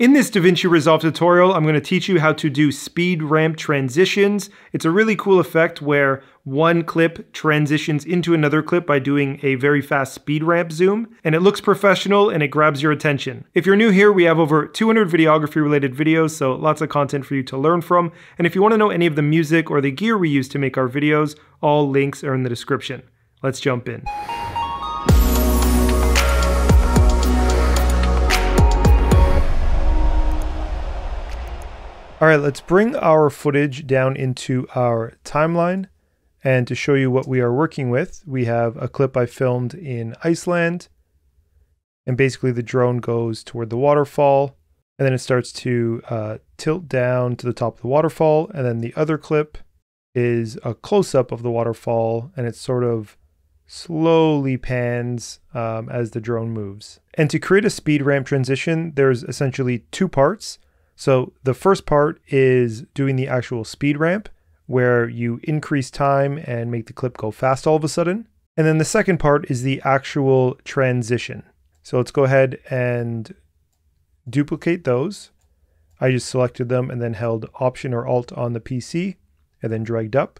In this DaVinci Resolve tutorial, I'm going to teach you how to do speed ramp transitions. It's a really cool effect where one clip transitions into another clip by doing a very fast speed ramp zoom, and it looks professional and it grabs your attention. If you're new here, we have over 200 videography related videos, so lots of content for you to learn from. And if you want to know any of the music or the gear we use to make our videos, all links are in the description. Let's jump in. All right, let's bring our footage down into our timeline. And to show you what we are working with, we have a clip I filmed in Iceland. And basically the drone goes toward the waterfall, and then it starts to tilt down to the top of the waterfall. And then the other clip is a close-up of the waterfall, and it sort of slowly pans as the drone moves. And to create a speed ramp transition, there's essentially two parts. So the first part is doing the actual speed ramp, where you increase time and make the clip go fast all of a sudden. And then the second part is the actual transition. So let's go ahead and duplicate those. I just selected them and then held Option or Alt on the PC and then dragged up.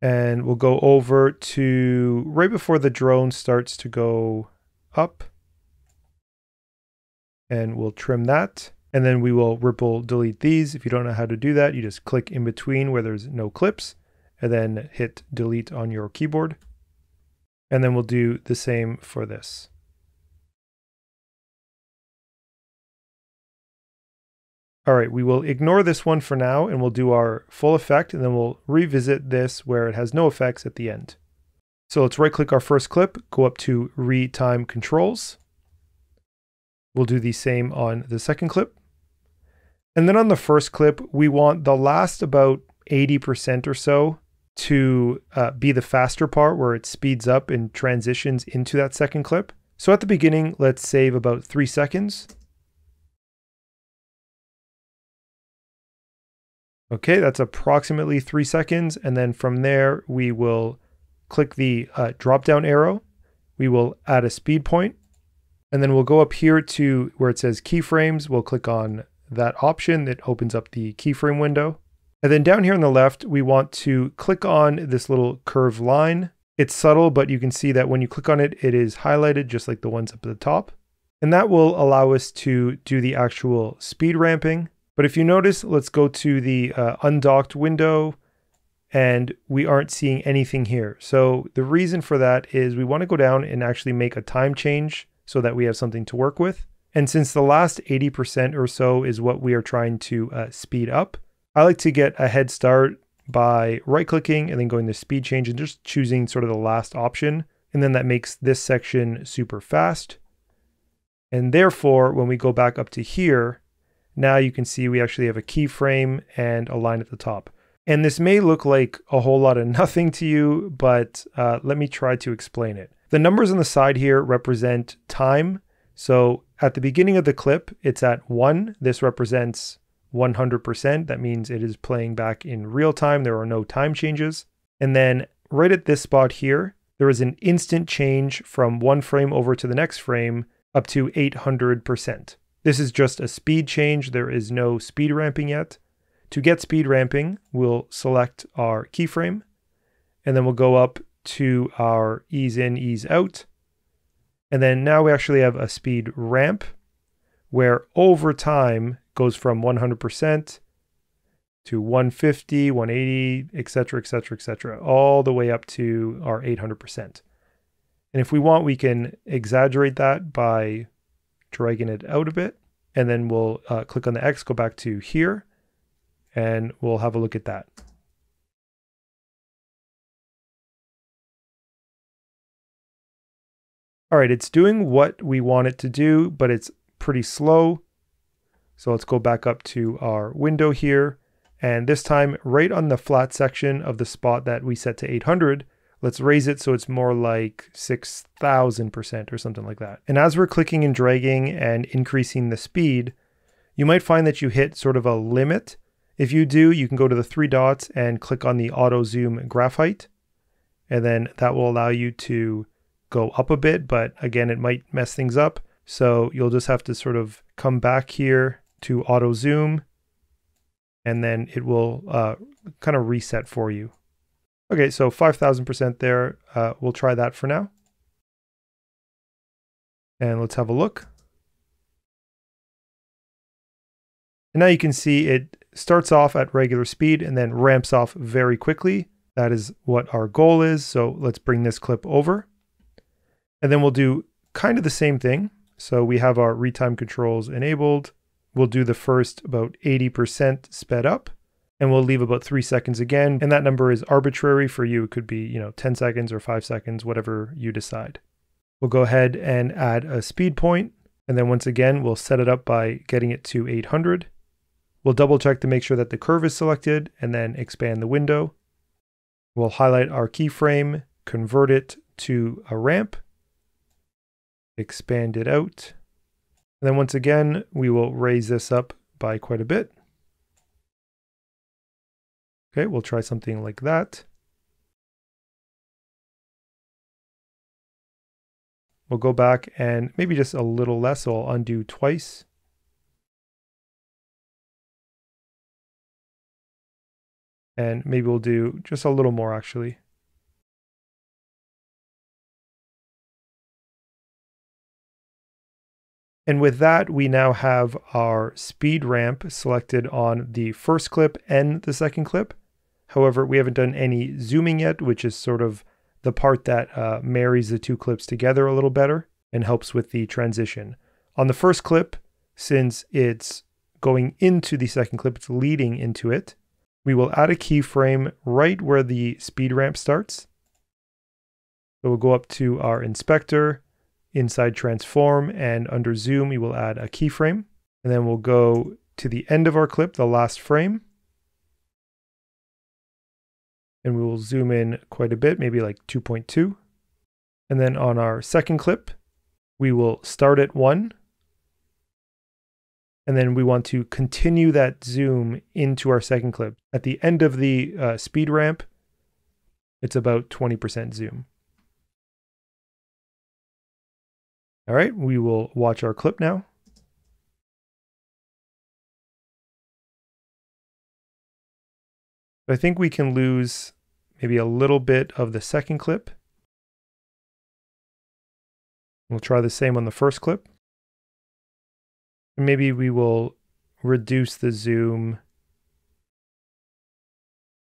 And we'll go over to right before the drone starts to go up. And we'll trim that, and then we will ripple delete these. If you don't know how to do that, you just click in between where there's no clips and then hit delete on your keyboard. And then we'll do the same for this. All right, we will ignore this one for now and we'll do our full effect, and then we'll revisit this where it has no effects at the end. So let's right click our first clip, go up to Retime Controls. We'll do the same on the second clip. And then on the first clip, we want the last about 80% or so to be the faster part where it speeds up and transitions into that second clip. So at the beginning, let's save about 3 seconds. Okay, that's approximately 3 seconds. And then from there, we will click the drop down arrow. We will add a speed point. And then we'll go up here to where it says keyframes. We'll click on that option that opens up the keyframe window. And then down here on the left, we want to click on this little curved line. It's subtle, but you can see that when you click on it, it is highlighted just like the ones up at the top. And that will allow us to do the actual speed ramping. But if you notice, let's go to the undocked window, and we aren't seeing anything here. So the reason for that is we want to go down and actually make a time change, so that we have something to work with. And since the last 80% or so is what we are trying to speed up, I like to get a head start by right-clicking and then going to speed change and just choosing sort of the last option. And then that makes this section super fast. And therefore, when we go back up to here, now you can see we actually have a keyframe and a line at the top. And this may look like a whole lot of nothing to you, but let me try to explain it. The numbers on the side here represent time. So at the beginning of the clip, it's at 1. This represents 100%. That means it is playing back in real time. There are no time changes. And then right at this spot here, there is an instant change from one frame over to the next frame up to 800%. This is just a speed change. There is no speed ramping yet. To get speed ramping, we'll select our keyframe, and then we'll go up to our ease in, ease out. And then now we actually have a speed ramp where over time goes from 100% to 150, 180, etc., etc., etc., all the way up to our 800%. And if we want, we can exaggerate that by dragging it out a bit. And then we'll click on the X, go back to here, and we'll have a look at that. All right, it's doing what we want it to do, but it's pretty slow. So let's go back up to our window here. And this time, right on the flat section of the spot that we set to 800, let's raise it so it's more like 6,000% or something like that. And as we're clicking and dragging and increasing the speed, you might find that you hit sort of a limit. If you do, you can go to the 3 dots and click on the auto zoom graph height. And then that will allow you to go up a bit, but again, it might mess things up. So you'll just have to sort of come back here to auto zoom, and then it will kind of reset for you. Okay, so 5,000% there. We'll try that for now. And let's have a look. And now you can see it starts off at regular speed and then ramps off very quickly. That is what our goal is. So let's bring this clip over. And then we'll do kind of the same thing. So we have our retime controls enabled. We'll do the first about 80% sped up, and we'll leave about 3 seconds again. And that number is arbitrary for you. It could be, 10 seconds or 5 seconds, whatever you decide. We'll go ahead and add a speed point. And then once again, we'll set it up by getting it to 800. We'll double check to make sure that the curve is selected and then expand the window. We'll highlight our keyframe, convert it to a ramp, expand it out. And then once again, we will raise this up by quite a bit. Okay, we'll try something like that. We'll go back and maybe just a little less, so I'll undo twice. And maybe we'll do just a little more actually. And with that, we now have our speed ramp selected on the first clip and the second clip. However, we haven't done any zooming yet, which is sort of the part that marries the two clips together a little better and helps with the transition. On the first clip, since it's going into the second clip, it's leading into it, we will add a keyframe right where the speed ramp starts. So we'll go up to our inspector, inside transform, and under zoom, we will add a keyframe. And then we'll go to the end of our clip, the last frame. And we will zoom in quite a bit, maybe like 2.2. And then on our second clip, we will start at 1. And then we want to continue that zoom into our second clip. At the end of the speed ramp, it's about 20% zoom. All right, we will watch our clip now. I think we can lose maybe a little bit of the second clip. We'll try the same on the first clip. Maybe we will reduce the zoom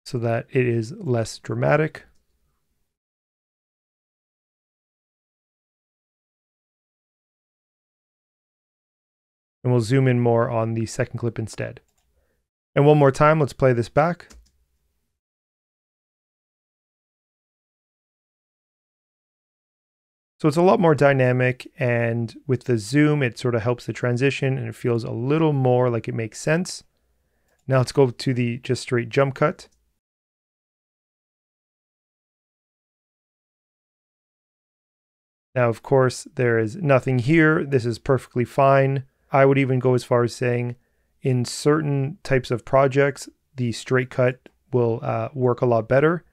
so that it is less dramatic. And we'll zoom in more on the second clip instead. And one more time, let's play this back. So it's a lot more dynamic, and with the zoom, it sort of helps the transition and it feels a little more like it makes sense. Now let's go to the just straight jump cut. Now, of course, there is nothing here. This is perfectly fine. I would even go as far as saying in certain types of projects, the straight cut will work a lot better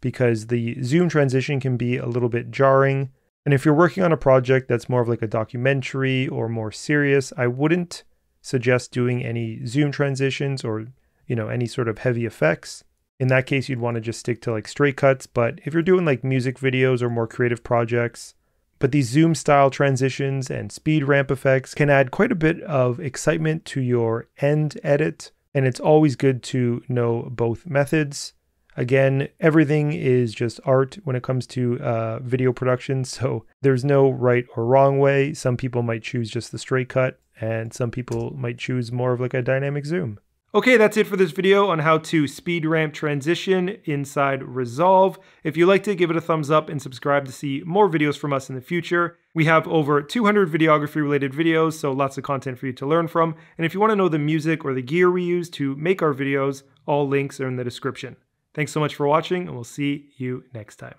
because the zoom transition can be a little bit jarring. And if you're working on a project that's more of like a documentary or more serious, I wouldn't suggest doing any zoom transitions or, any sort of heavy effects. In that case, you'd want to just stick to like straight cuts. But if you're doing like music videos or more creative projects, but these zoom style transitions and speed ramp effects can add quite a bit of excitement to your end edit. And it's always good to know both methods. Again, everything is just art when it comes to video production, so there's no right or wrong way. Some people might choose just the straight cut, and some people might choose more of like a dynamic zoom. Okay, that's it for this video on how to speed ramp transition inside Resolve. If you liked it, give it a thumbs up and subscribe to see more videos from us in the future. We have over 200 videography related videos, so lots of content for you to learn from. And if you want to know the music or the gear we use to make our videos, all links are in the description. Thanks so much for watching, and we'll see you next time.